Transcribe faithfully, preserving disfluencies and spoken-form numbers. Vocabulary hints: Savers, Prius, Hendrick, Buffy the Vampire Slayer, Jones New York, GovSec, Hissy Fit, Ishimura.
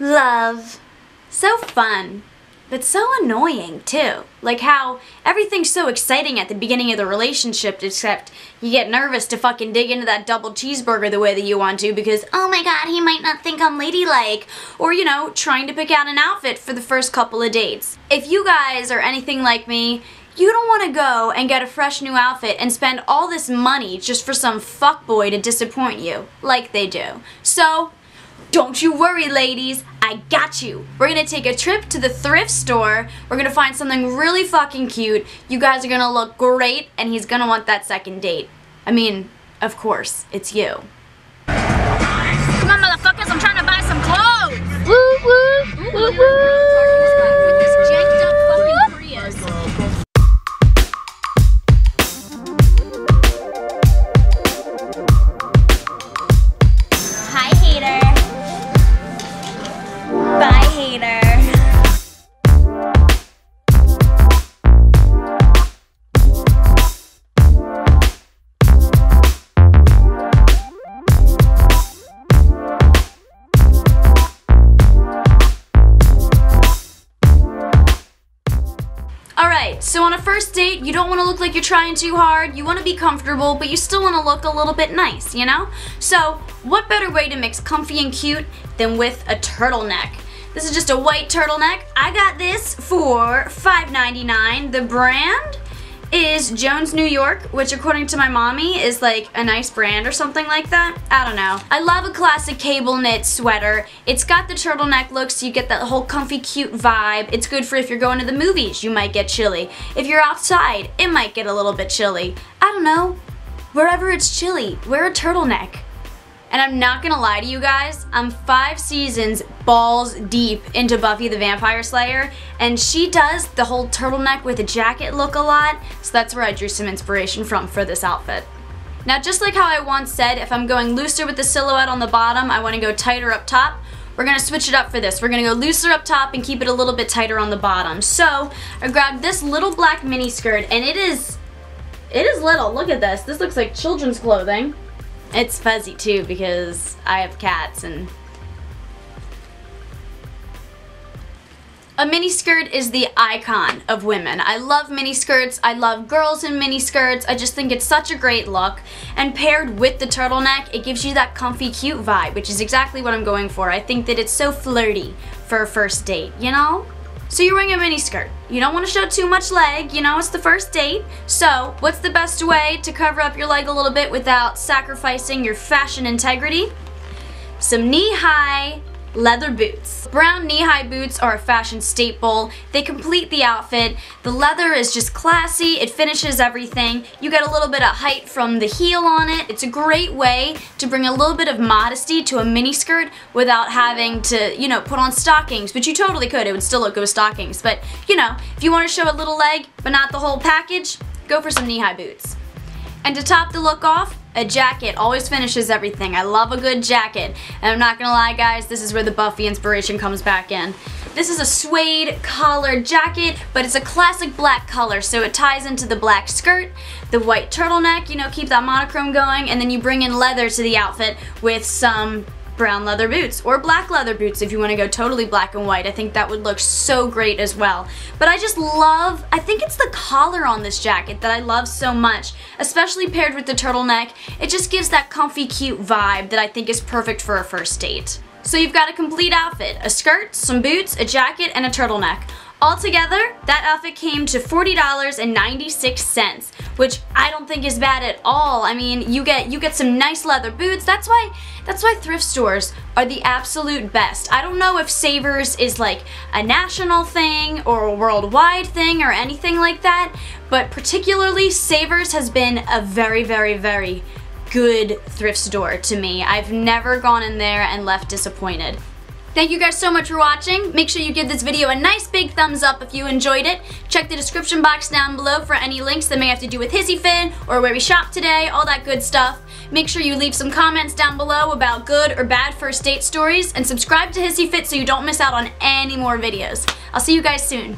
love. So fun, but so annoying too. Like how everything's so exciting at the beginning of the relationship, except you get nervous to fucking dig into that double cheeseburger the way that you want to because, oh my god, he might not think I'm ladylike. Or, you know, trying to pick out an outfit for the first couple of dates. If you guys are anything like me, you don't want to go and get a fresh new outfit and spend all this money just for some fuckboy to disappoint you, like they do. So, don't you worry, ladies, I got you. We're gonna take a trip to the thrift store, we're gonna find something really fucking cute, you guys are gonna look great, and he's gonna want that second date. I mean, of course, it's you. Come on, motherfuckers, I'm trying to buy some clothes! Woo, woo, woo, woo! With this jacked up fucking Prius. So on a first date, you don't want to look like you're trying too hard, you want to be comfortable, but you still want to look a little bit nice, you know? So what better way to mix comfy and cute than with a turtleneck? This is just a white turtleneck. I got this for five ninety-nine. The brand is Jones New York, which according to my mommy is like a nice brand or something like that. I don't know. I love a classic cable knit sweater. It's got the turtleneck look, so you get that whole comfy cute vibe. It's good for if you're going to the movies, you might get chilly. If you're outside, it might get a little bit chilly. I don't know. Wherever it's chilly, wear a turtleneck. And I'm not gonna lie to you guys, I'm five seasons balls deep into Buffy the Vampire Slayer, and she does the whole turtleneck with a jacket look a lot, so that's where I drew some inspiration from for this outfit. Now, just like how I once said, if I'm going looser with the silhouette on the bottom, I wanna go tighter up top, we're gonna switch it up for this. We're gonna go looser up top and keep it a little bit tighter on the bottom. So, I grabbed this little black mini skirt, and it is, it is little, look at this. This looks like children's clothing. It's fuzzy too because I have cats, and a mini skirt is the icon of women. I love mini skirts. I love girls in mini skirts. I just think it's such a great look, and paired with the turtleneck, it gives you that comfy cute vibe, which is exactly what I'm going for. I think that it's so flirty for a first date, you know? So you're wearing a mini skirt. You don't want to show too much leg, you know, it's the first date. So what's the best way to cover up your leg a little bit without sacrificing your fashion integrity? Some knee-high leather boots. Brown knee-high boots are a fashion staple. They complete the outfit. The leather is just classy. It finishes everything. You get a little bit of height from the heel on it. It's a great way to bring a little bit of modesty to a mini skirt without having to, you know, put on stockings, which you totally could. It would still look good with stockings. But, you know, if you want to show a little leg but not the whole package, go for some knee-high boots. And to top the look off, a jacket always finishes everything. I love a good jacket. And I'm not gonna lie, guys, this is where the Buffy inspiration comes back in. This is a suede collared jacket, but it's a classic black color, so it ties into the black skirt, the white turtleneck, you know, keep that monochrome going, and then you bring in leather to the outfit with some brown leather boots, or black leather boots if you want to go totally black and white. I think that would look so great as well. But I just love, I think it's the collar on this jacket that I love so much, especially paired with the turtleneck. It just gives that comfy, cute vibe that I think is perfect for a first date. So you've got a complete outfit, a skirt, some boots, a jacket, and a turtleneck. Altogether, that outfit came to forty dollars and ninety-six cents, which I don't think is bad at all. I mean, you get you get some nice leather boots. That's why that's why thrift stores are the absolute best. I don't know if Savers is like a national thing or a worldwide thing or anything like that, but particularly Savers has been a very, very, very good thrift store to me. I've never gone in there and left disappointed. Thank you guys so much for watching. Make sure you give this video a nice big thumbs up if you enjoyed it. Check the description box down below for any links that may have to do with Hissy Fit or where we shop today, all that good stuff. Make sure you leave some comments down below about good or bad first date stories, and subscribe to Hissy Fit so you don't miss out on any more videos. I'll see you guys soon.